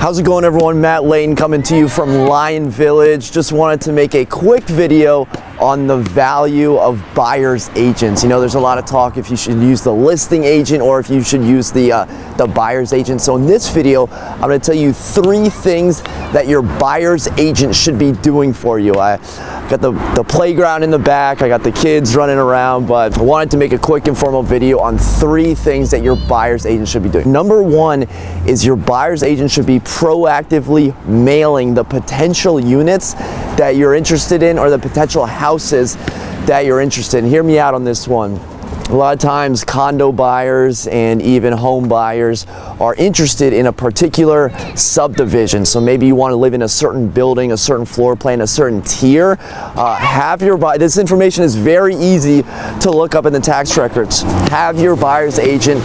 How's it going, everyone? Matt Leighton coming to you from Lion Village. Just wanted to make a quick video on the value of buyer's agents. You know, there's a lot of talk if you should use the listing agent or if you should use the buyer's agent. So in this video, I'm gonna tell you three things that your buyer's agent should be doing for you. I got the playground in the back, I got the kids running around, but I wanted to make a quick informal video on three things that your buyer's agent should be doing. Number one is your buyer's agent should be proactively mailing the potential units that you're interested in or the potential houses that you're interested in. Hear me out on this one. A lot of times condo buyers and even home buyers are interested in a particular subdivision. So maybe you want to live in a certain building, a certain floor plan, a certain tier. This information is very easy to look up in the tax records. Have your buyer's agent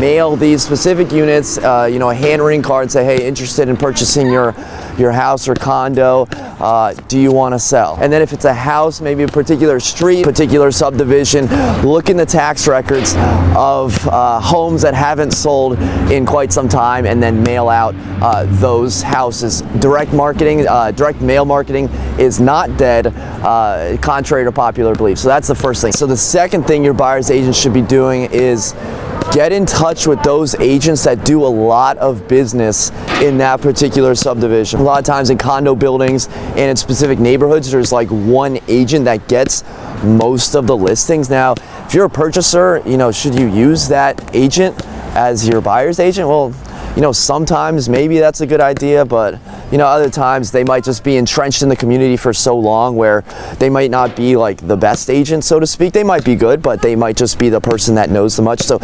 mail these specific units, a hand ring card and say, hey, interested in purchasing your house or condo, do you want to sell? And then if it's a house, maybe a particular street, particular subdivision, look in the tax records of homes that haven't sold in quite some time and then mail out those houses. Direct mail marketing is not dead, contrary to popular belief. So that's the first thing. So the second thing your buyer's agent should be doing is get in touch with those agents that do a lot of business in that particular subdivision. A lot of times in condo buildings and in specific neighborhoods, there's like one agent that gets most of the listings. Now, if you're a purchaser, should you use that agent as your buyer's agent? Well, sometimes maybe that's a good idea, but other times they might just be entrenched in the community for so long where they might not be like the best agent, so to speak. They might be good, but they might just be the person that knows the much. So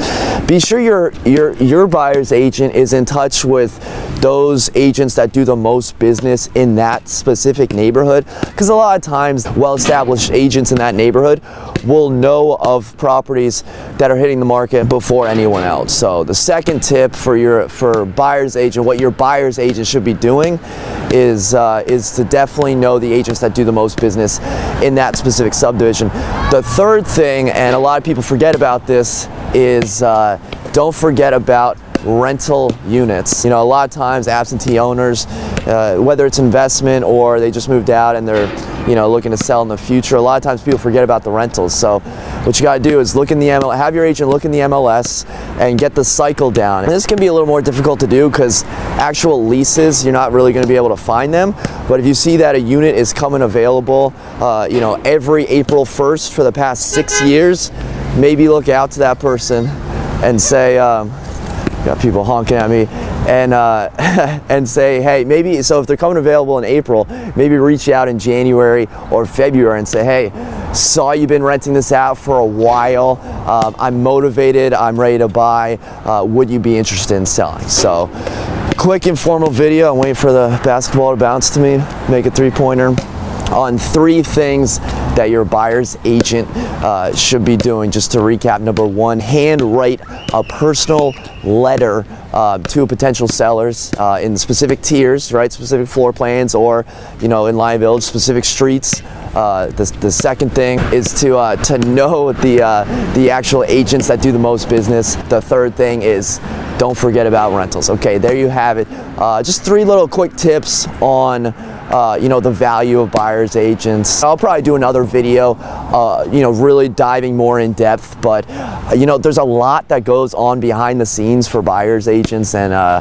be sure your buyer's agent is in touch with those agents that do the most business in that specific neighborhood, because a lot of times well-established agents in that neighborhood will know of properties that are hitting the market before anyone else. So the second tip for buyer's agent, what your buyer's agent should be doing is to definitely know the agents that do the most business in that specific subdivision. The third thing, and a lot of people forget about this, is don't forget about rental units. A lot of times absentee owners, whether it's investment or they just moved out and they're looking to sell in the future, a lot of times people forget about the rentals. So what you got to do is look in the MLS, have your agent look in the MLS and get the cycle down. And this can be a little more difficult to do because actual leases, you're not really going to be able to find them. But if you see that a unit is coming available, every April 1st for the past 6 years, maybe look out to that person and say, got people honking at me, and and say, hey, maybe, so if they're coming available in April, maybe reach out in January or February and say, hey, saw you've been renting this out for a while, I'm motivated, I'm ready to buy, would you be interested in selling? So quick informal video. I'm waiting for the basketball to bounce to me, make a three-pointer, on three things that your buyer's agent should be doing. Just to recap, number one, handwrite a personal letter to potential sellers in specific tiers, right? Specific floor plans, or in Lion Village, specific streets. The second thing is to know the actual agents that do the most business. The third thing is don't forget about rentals. Okay, there you have it. Just three little quick tips on the value of buyer's agents. I'll probably do another video, really diving more in depth, but there's a lot that goes on behind the scenes for buyer's agents, and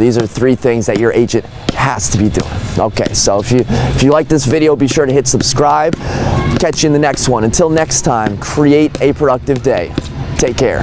these are three things that your agent has to be doing. Okay, so if you like this video, be sure to hit subscribe. Catch you in the next one. Until next time, create a productive day. Take care.